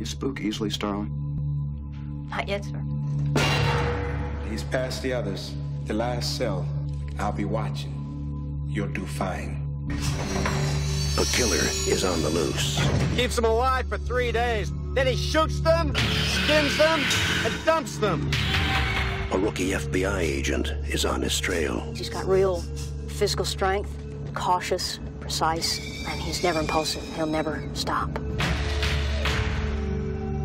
You spook easily, Starling? Not yet, sir. He's past the others. The last cell. I'll be watching. You'll do fine. The killer is on the loose. Keeps them alive for 3 days. Then he shoots them, skins them, and dumps them. A rookie FBI agent is on his trail. He's got real physical strength, cautious, precise, and he's never impulsive. He'll never stop.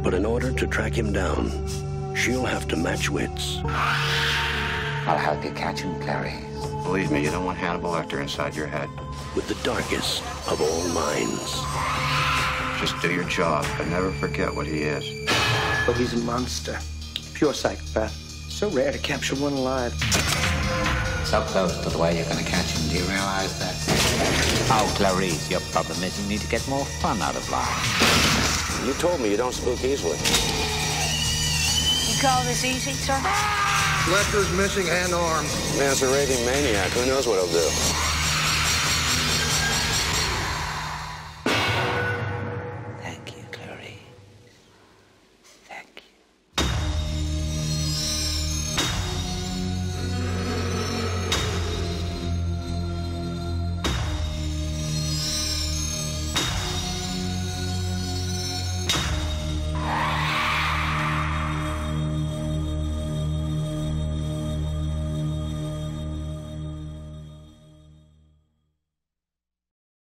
But in order to track him down, she'll have to match wits. I'll help you catch him, Clary. Believe me, you don't want Hannibal Lecter inside your head. With the darkest of all minds. Just do your job, but never forget what he is. But he's a monster. Pure psychopath. So rare to capture one alive. So close to the way you're going to catch him. Do you realize that? Oh, Clarice, your problem is you need to get more fun out of life. You told me you don't spook easily. You call this easy, sir? Lecter's missing an arm. Man's a raving maniac. Who knows what he'll do?